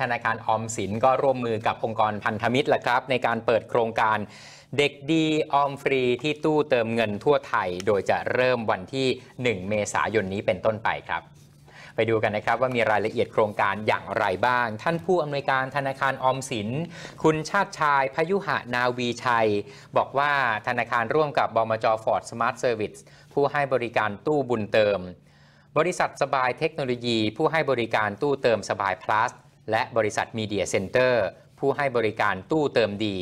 ธนาคารออมสินก็ร่วมมือกับองค์กรพันธมิตรแหละครับในการเปิดโครงการเด็กดีออมฟรีที่ตู้เติมเงินทั่วไทยโดยจะเริ่มวันที่1เมษายนนี้เป็นต้นไปครับไปดูกันนะครับว่ามีรายละเอียดโครงการอย่างไรบ้างท่านผู้อำนวยการธนาคารออมสินคุณชาติชายพยุหนาวีชัยบอกว่าธนาคารร่วมกับบมจ.ฟอร์ดสมาร์ทเซอร์วิสผู้ให้บริการตู้บุญเติมบริษัทสบายเทคโนโลยีผู้ให้บริการตู้เติมสบายพลัสและบริษัทมีเดียเซ็นเตอร์ผู้ให้บริการตู้เติมดี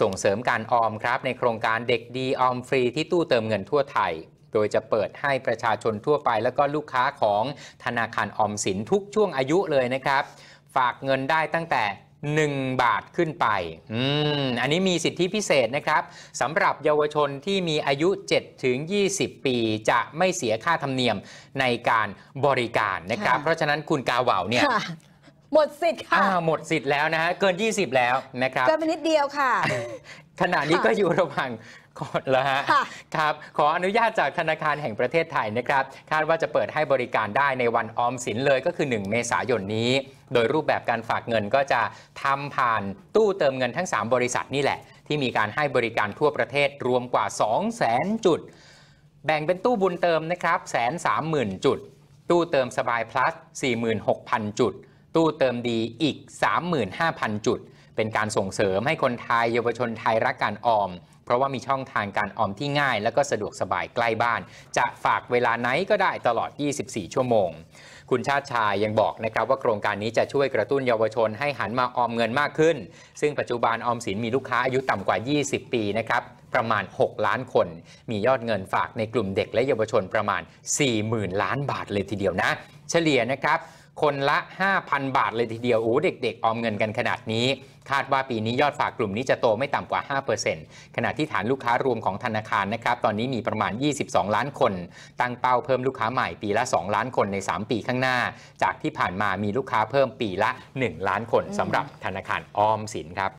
ส่งเสริมการออมครับในโครงการเด็กดีออมฟรีที่ตู้เติมเงินทั่วไทยโดยจะเปิดให้ประชาชนทั่วไปและก็ลูกค้าของธนาคารออมสินทุกช่วงอายุเลยนะครับฝากเงินได้ตั้งแต่1บาทขึ้นไปอันนี้มีสิทธิพิเศษนะครับสำหรับเยาวชนที่มีอายุ7ถึง20ปีจะไม่เสียค่าธรรมเนียมในการบริการนะครับเพราะฉะนั้นคุณกาเหว่าเนี่ยหมดสิทธิ์ค่ะหมดสิทธิ์แล้วนะฮะเกิน20แล้วนะครับเกินไปนิดเดียวค่ะขณะนี้ก็อยู่ระหว่างขอแล้วฮะครับขออนุญาตจากธนาคารแห่งประเทศไทยนะครับคาดว่าจะเปิดให้บริการได้ในวันออมสินเลยก็คือ1เมษายนนี้โดยรูปแบบการฝากเงินก็จะทำผ่านตู้เติมเงินทั้ง3บริษัทนี่แหละที่มีการให้บริการทั่วประเทศรวมกว่า 200,000 จุดแบ่งเป็นตู้บุญเติมนะครับ 130,000 จุดตู้เติมสบาย plus 46,000 จุดตู้เติมดีอีก 35,000 จุดเป็นการส่งเสริมให้คนไทยเยาวชนไทยรักการออมเพราะว่ามีช่องทางการออมที่ง่ายและก็สะดวกสบายใกล้บ้านจะฝากเวลาไหนก็ได้ตลอด24ชั่วโมงคุณชาติชายยังบอกนะครับว่าโครงการนี้จะช่วยกระตุ้นเยาวชนให้หันมาออมเงินมากขึ้นซึ่งปัจจุบันออมสินมีลูกค้าอายุต่ำกว่า20ปีนะครับประมาณ6ล้านคนมียอดเงินฝากในกลุ่มเด็กและเยาวชนประมาณ 40,000 ล้านบาทเลยทีเดียวนะเฉลี่ยนะครับคนละ 5,000 บาทเลยทีเดียวโอ้เด็กๆออมเงินกันขนาดนี้คาดว่าปีนี้ยอดฝากกลุ่มนี้จะโตไม่ต่ำกว่า 5% ขณะที่ฐานลูกค้ารวมของธนาคารนะครับตอนนี้มีประมาณ22ล้านคนตั้งเป้าเพิ่มลูกค้าใหม่ปีละ2ล้านคนใน3ปีข้างหน้าจากที่ผ่านมามีลูกค้าเพิ่มปีละ1ล้านคนสำหรับธนาคารออมสินครับ